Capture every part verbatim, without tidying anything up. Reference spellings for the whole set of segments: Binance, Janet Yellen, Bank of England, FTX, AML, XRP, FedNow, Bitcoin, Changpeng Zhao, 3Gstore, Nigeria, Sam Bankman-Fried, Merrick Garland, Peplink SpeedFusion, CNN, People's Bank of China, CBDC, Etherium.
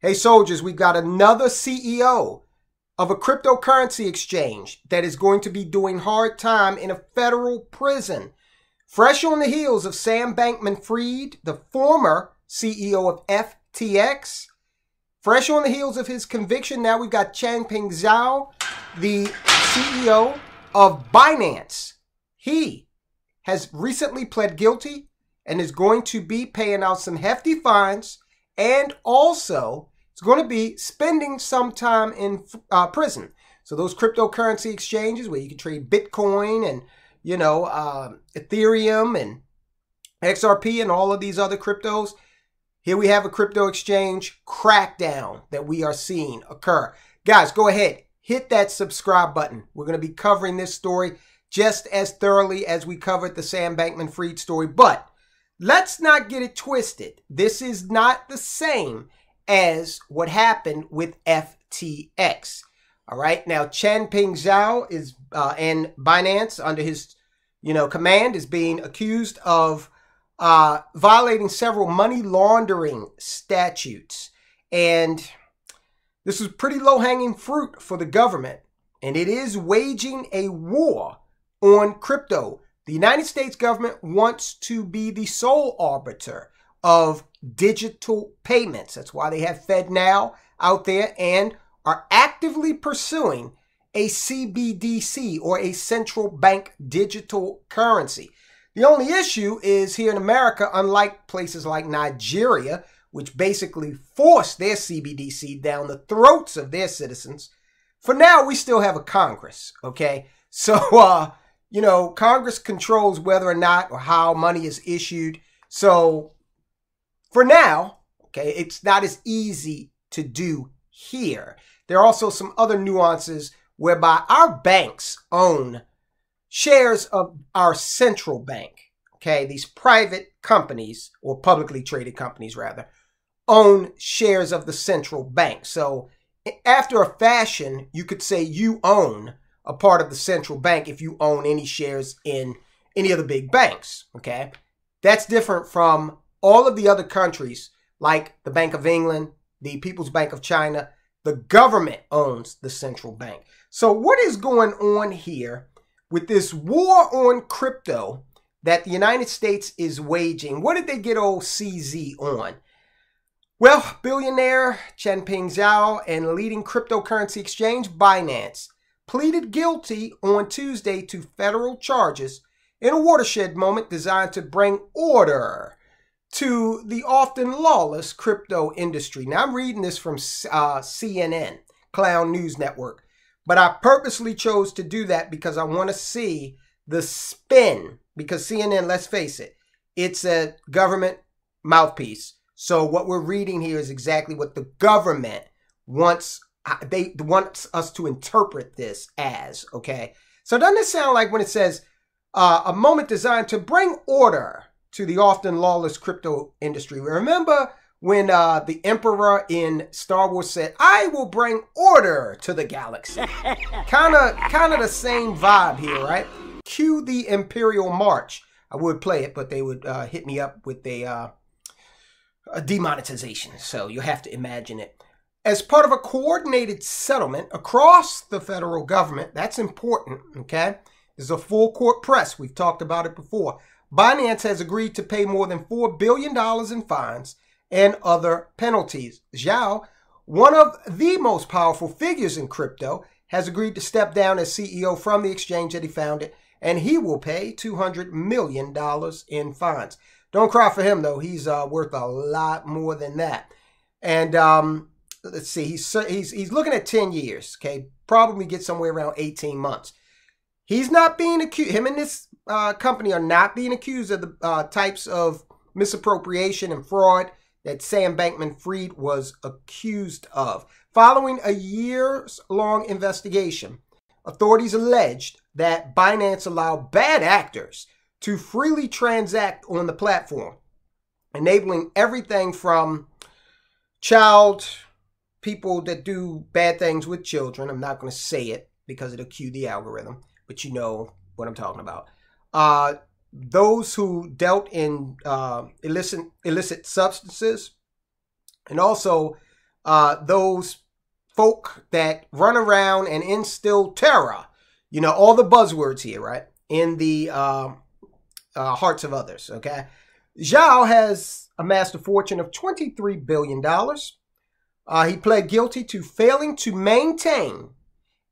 Hey soldiers, we've got another C E O of a cryptocurrency exchange that is going to be doing hard time in a federal prison. Fresh on the heels of Sam Bankman-Fried, the former C E O of F T X. Fresh on the heels of his conviction, now we've got Changpeng Zhao, the C E O of Binance. He has recently pled guilty and is going to be paying out some hefty fines. And also, it's going to be spending some time in uh, prison. So those cryptocurrency exchanges where you can trade Bitcoin and, you know, uh, Etherium and X R P and all of these other cryptos. Here we have a crypto exchange crackdown that we are seeing occur. Guys, go ahead. Hit that subscribe button. We're going to be covering this story just as thoroughly as we covered the Sam Bankman-Fried story. But let's not get it twisted. This is not the same as what happened with F T X. All right. Now, Changpeng Zhao is uh, and Binance under his, you know, command is being accused of uh, violating several money laundering statutes. And this is pretty low hanging fruit for the government. And it is waging a war on crypto. The United States government wants to be the sole arbiter of digital payments. That's why they have FedNow out there and are actively pursuing a C B D C or a central bank digital currency. The only issue is here in America, unlike places like Nigeria, which basically forced their C B D C down the throats of their citizens, for now, we still have a Congress, okay? So, uh... you know, Congress controls whether or not or how money is issued. So for now, okay, it's not as easy to do here. There are also some other nuances whereby our banks own shares of our central bank. Okay, these private companies or publicly traded companies rather own shares of the central bank. So after a fashion, you could say you own a part of the central bank if you own any shares in any of the big banks, okay? That's different from all of the other countries like the Bank of England, the People's Bank of China. The government owns the central bank. So what is going on here with this war on crypto that the United States is waging? What did they get old C Z on? Well, billionaire Changpeng Zhao and leading cryptocurrency exchange Binance pleaded guilty on Tuesday to federal charges in a watershed moment designed to bring order to the often lawless crypto industry. Now, I'm reading this from uh, C N N, Clown News Network, but I purposely chose to do that because I want to see the spin, because C N N, let's face it, it's a government mouthpiece. So what we're reading here is exactly what the government wants they want us to interpret this as, okay? So doesn't it sound like when it says uh, a moment designed to bring order to the often lawless crypto industry? Remember when uh, the Emperor in Star Wars said, "I will bring order to the galaxy." Kind of kind of the same vibe here, right? Cue the Imperial March. I would play it, but they would uh, hit me up with a, uh, a demonetization. So you'll have to imagine it. As part of a coordinated settlement across the federal government, that's important, okay? There's a full court press. We've talked about it before. Binance has agreed to pay more than four billion dollars in fines and other penalties. Zhao, one of the most powerful figures in crypto, has agreed to step down as C E O from the exchange that he founded, and he will pay two hundred million dollars in fines. Don't cry for him, though. He's uh, worth a lot more than that. And, um... let's see, he's, he's, he's looking at ten years, okay? Probably get somewhere around eighteen months. He's not being accused, him and this uh, company are not being accused of the uh, types of misappropriation and fraud that Sam Bankman-Fried was accused of. Following a years-long investigation, authorities alleged that Binance allowed bad actors to freely transact on the platform, enabling everything from child... people that do bad things with children. I'm not going to say it because it'll cue the algorithm, but you know what I'm talking about. Uh, those who dealt in uh, illicit, illicit substances, and also uh, those folk that run around and instill terror, you know, all the buzzwords here, right, in the uh, uh, hearts of others, okay? Zhao has amassed a fortune of twenty-three billion dollars. Uh, he pled guilty to failing to maintain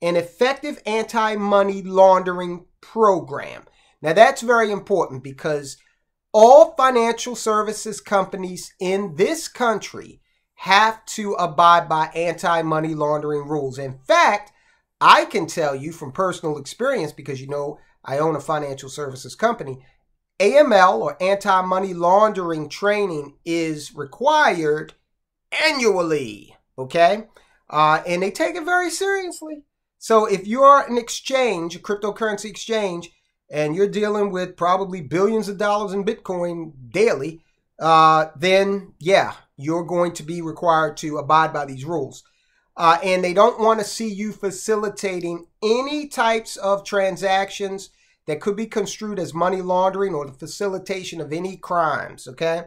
an effective anti-money laundering program. Now, that's very important because all financial services companies in this country have to abide by anti-money laundering rules. In fact, I can tell you from personal experience, because, you know, I own a financial services company, A M L or anti-money laundering training is required annually, okay? Uh, and they take it very seriously. So if you're an exchange, a cryptocurrency exchange, and you're dealing with probably billions of dollars in Bitcoin daily, uh, then, yeah, you're going to be required to abide by these rules. Uh, and they don't want to see you facilitating any types of transactions that could be construed as money laundering or the facilitation of any crimes, okay?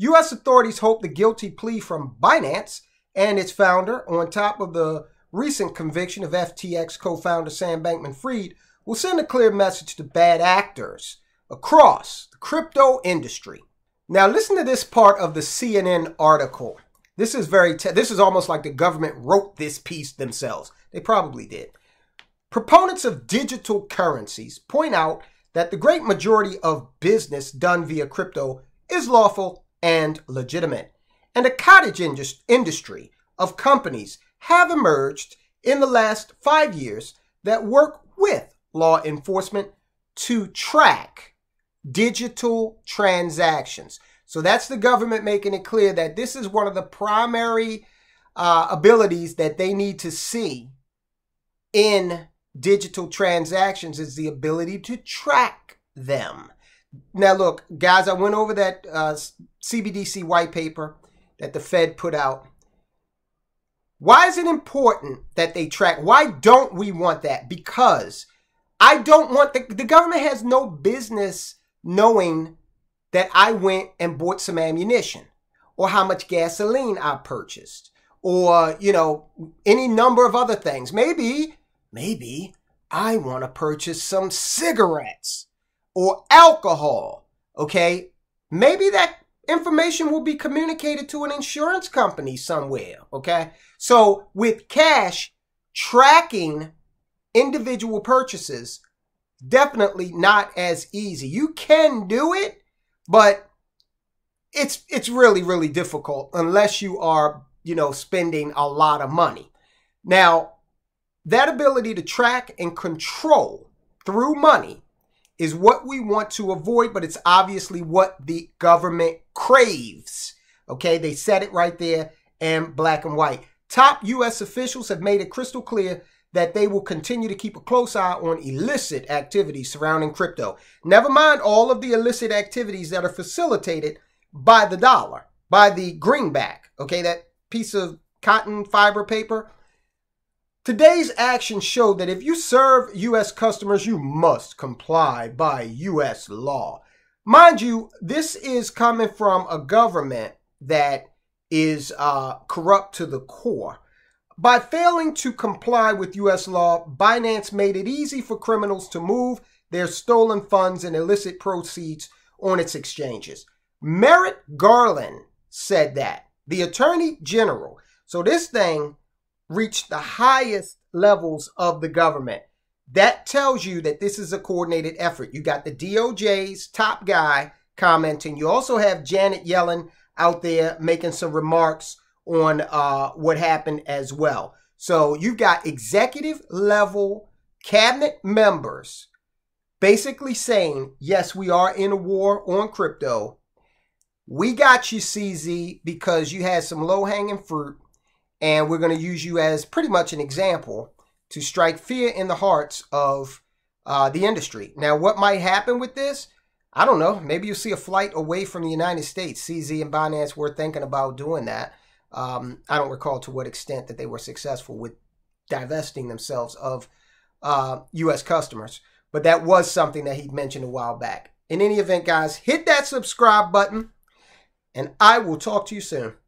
U S authorities hope the guilty plea from Binance and its founder, on top of the recent conviction of F T X co-founder Sam Bankman-Fried, will send a clear message to bad actors across the crypto industry. Now, listen to this part of the C N N article. This is very, te this is almost like the government wrote this piece themselves. They probably did. Proponents of digital currencies point out that the great majority of business done via crypto is lawful and legitimate, and a cottage indus industry of companies have emerged in the last five years that work with law enforcement to track digital transactions. So that's the government making it clear that this is one of the primary uh, abilities that they need to see in digital transactions is the ability to track them. Now, look, guys, I went over that uh, C B D C white paper that the Fed put out. Why is it important that they track? Why don't we want that? Because I don't want, the, the government has no business knowing that I went and bought some ammunition or how much gasoline I purchased or, you know, any number of other things. Maybe, maybe I want to purchase some cigarettes or alcohol, okay? Maybe that information will be communicated to an insurance company somewhere, okay? So with cash, tracking individual purchases, definitely not as easy. You can do it, but it's it's really, really difficult unless you are, you know, spending a lot of money. Now, that ability to track and control through money is what we want to avoid, but it's obviously what the government craves, okay? They said it right there in black and white. Top U S officials have made it crystal clear that they will continue to keep a close eye on illicit activities surrounding crypto. Never mind all of the illicit activities that are facilitated by the dollar, by the greenback, okay, that piece of cotton fiber paper. Today's action showed that if you serve U S customers, you must comply by U S law. Mind you, this is coming from a government that is uh, corrupt to the core. By failing to comply with U S law, Binance made it easy for criminals to move their stolen funds and illicit proceeds on its exchanges. Merrick Garland said that, the Attorney General. So this thing reached the highest levels of the government. That tells you that this is a coordinated effort. You got the D O J's top guy commenting. You also have Janet Yellen out there making some remarks on uh, what happened as well. So you've got executive level cabinet members basically saying, yes, we are in a war on crypto. We got you, C Z, because you had some low-hanging fruit, and we're going to use you as pretty much an example to strike fear in the hearts of uh, the industry. Now, what might happen with this? I don't know. Maybe you'll see a flight away from the United States. C Z and Binance were thinking about doing that. Um, I don't recall to what extent that they were successful with divesting themselves of uh, U S customers, but that was something that he mentioned a while back. In any event, guys, hit that subscribe button, and I will talk to you soon.